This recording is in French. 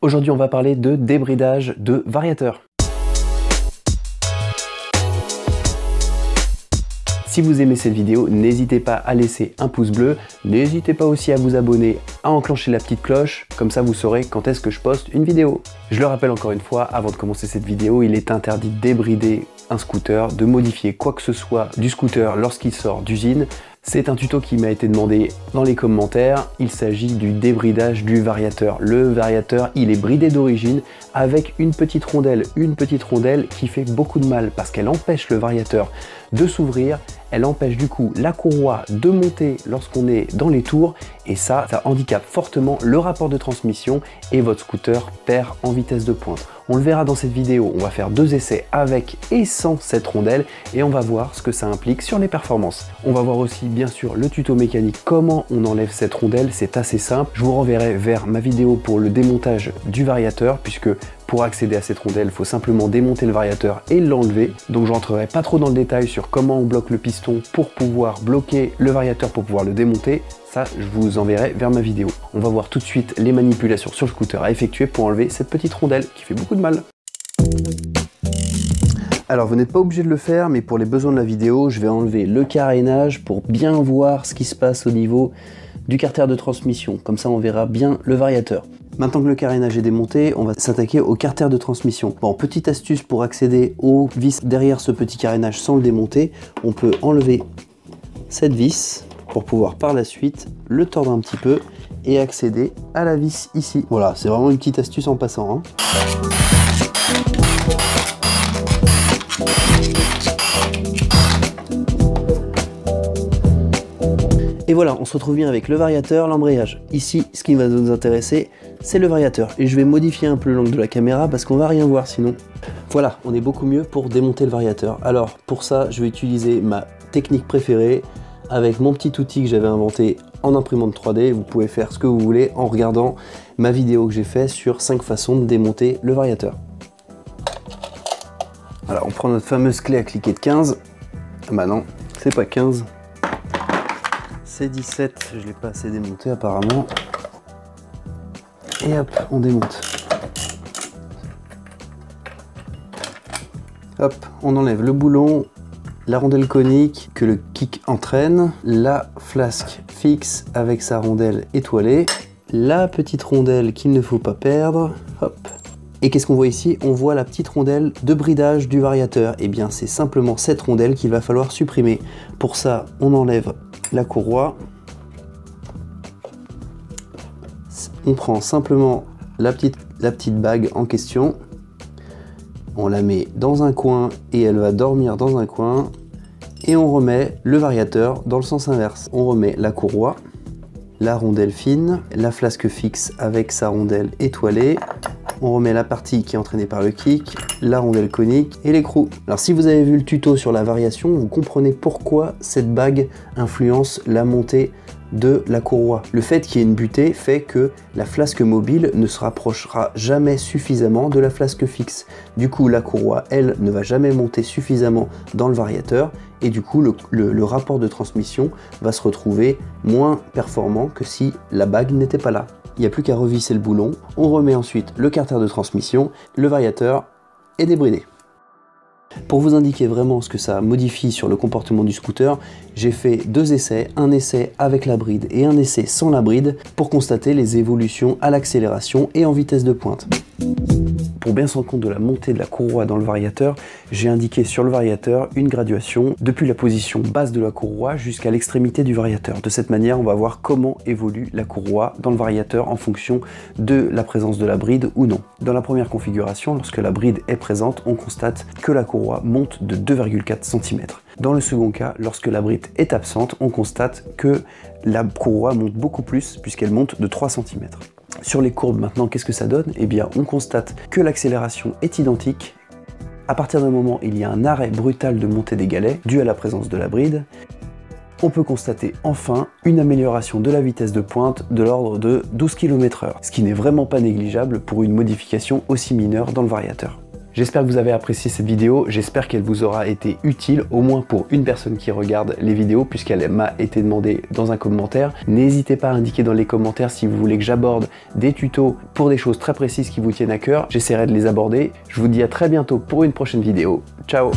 Aujourd'hui, on va parler de débridage de variateurs. Si vous aimez cette vidéo, n'hésitez pas à laisser un pouce bleu, n'hésitez pas aussi à vous abonner, à enclencher la petite cloche, comme ça vous saurez quand est-ce que je poste une vidéo. Je le rappelle encore une fois, avant de commencer cette vidéo, il est interdit de débrider un scooter, de modifier quoi que ce soit du scooter lorsqu'il sort d'usine. C'est un tuto qui m'a été demandé dans les commentaires. Il s'agit du débridage du variateur. Le variateur, il est bridé d'origine avec une petite rondelle qui fait beaucoup de mal parce qu'elle empêche le variateur de s'ouvrir, elle empêche du coup la courroie de monter lorsqu'on est dans les tours et ça handicape fortement le rapport de transmission et votre scooter perd en vitesse de pointe. On le verra dans cette vidéo, on va faire deux essais avec et sans cette rondelle et on va voir ce que ça implique sur les performances. On va voir aussi bien sûr le tuto mécanique, comment on enlève cette rondelle, c'est assez simple. Je vous renverrai vers ma vidéo pour le démontage du variateur puisque pour accéder à cette rondelle, il faut simplement démonter le variateur et l'enlever. Donc je n'entrerai pas trop dans le détail sur comment on bloque le piston pour pouvoir bloquer le variateur, pour pouvoir le démonter. Ça, je vous enverrai vers ma vidéo. On va voir tout de suite les manipulations sur le scooter à effectuer pour enlever cette petite rondelle qui fait beaucoup de mal. Alors vous n'êtes pas obligé de le faire, mais pour les besoins de la vidéo, je vais enlever le carénage pour bien voir ce qui se passe au niveau du carter de transmission. Comme ça, on verra bien le variateur. Maintenant que le carénage est démonté, on va s'attaquer au carter de transmission. Bon, petite astuce pour accéder aux vis derrière ce petit carénage sans le démonter, on peut enlever cette vis pour pouvoir par la suite le tordre un petit peu et accéder à la vis ici. Voilà, c'est vraiment une petite astuce en passant, hein. Et voilà, on se retrouve bien avec le variateur, l'embrayage. Ici, ce qui va nous intéresser, c'est le variateur. Et je vais modifier un peu l'angle de la caméra parce qu'on va rien voir sinon. Voilà, on est beaucoup mieux pour démonter le variateur. Alors, pour ça, je vais utiliser ma technique préférée avec mon petit outil que j'avais inventé en imprimante 3D. Vous pouvez faire ce que vous voulez en regardant ma vidéo que j'ai faite sur 5 façons de démonter le variateur. Alors, on prend notre fameuse clé à cliquer de 15. Bah non, c'est pas 15. C'est 17, je ne l'ai pas assez démonté apparemment. Et hop, on démonte. Hop, on enlève le boulon, la rondelle conique que le kick entraîne, la flasque fixe avec sa rondelle étoilée, la petite rondelle qu'il ne faut pas perdre, hop. Et qu'est-ce qu'on voit ici? On voit la petite rondelle de bridage du variateur. Et bien c'est simplement cette rondelle qu'il va falloir supprimer. Pour ça, on enlève la courroie, on prend simplement la petite bague en question, on la met dans un coin et elle va dormir dans un coin et on remet le variateur dans le sens inverse. On remet la courroie, la rondelle fine, la flasque fixe avec sa rondelle étoilée, on remet la partie qui est entraînée par le kick, la rondelle conique et l'écrou. Alors si vous avez vu le tuto sur la variation, vous comprenez pourquoi cette bague influence la montée de la courroie. Le fait qu'il y ait une butée fait que la flasque mobile ne se rapprochera jamais suffisamment de la flasque fixe. Du coup, la courroie, elle, ne va jamais monter suffisamment dans le variateur et du coup, le rapport de transmission va se retrouver moins performant que si la bague n'était pas là. Il n'y a plus qu'à revisser le boulon. On remet ensuite le carter de transmission, le variateur est débridé. Pour vous indiquer vraiment ce que ça modifie sur le comportement du scooter, j'ai fait deux essais, un essai avec la bride et un essai sans la bride pour constater les évolutions à l'accélération et en vitesse de pointe. Pour bien se rendre compte de la montée de la courroie dans le variateur, j'ai indiqué sur le variateur une graduation depuis la position basse de la courroie jusqu'à l'extrémité du variateur. De cette manière, on va voir comment évolue la courroie dans le variateur en fonction de la présence de la bride ou non. Dans la première configuration, lorsque la bride est présente, on constate que la courroie monte de 2,4 cm. Dans le second cas, lorsque la bride est absente, on constate que la courroie monte beaucoup plus puisqu'elle monte de 3 cm. Sur les courbes maintenant, qu'est-ce que ça donne? Eh bien, on constate que l'accélération est identique. À partir d'un moment, il y a un arrêt brutal de montée des galets dû à la présence de la bride. On peut constater enfin une amélioration de la vitesse de pointe de l'ordre de 12 km/h, ce qui n'est vraiment pas négligeable pour une modification aussi mineure dans le variateur. J'espère que vous avez apprécié cette vidéo, j'espère qu'elle vous aura été utile, au moins pour une personne qui regarde les vidéos, puisqu'elle m'a été demandée dans un commentaire. N'hésitez pas à indiquer dans les commentaires si vous voulez que j'aborde des tutos pour des choses très précises qui vous tiennent à cœur. J'essaierai de les aborder. Je vous dis à très bientôt pour une prochaine vidéo. Ciao!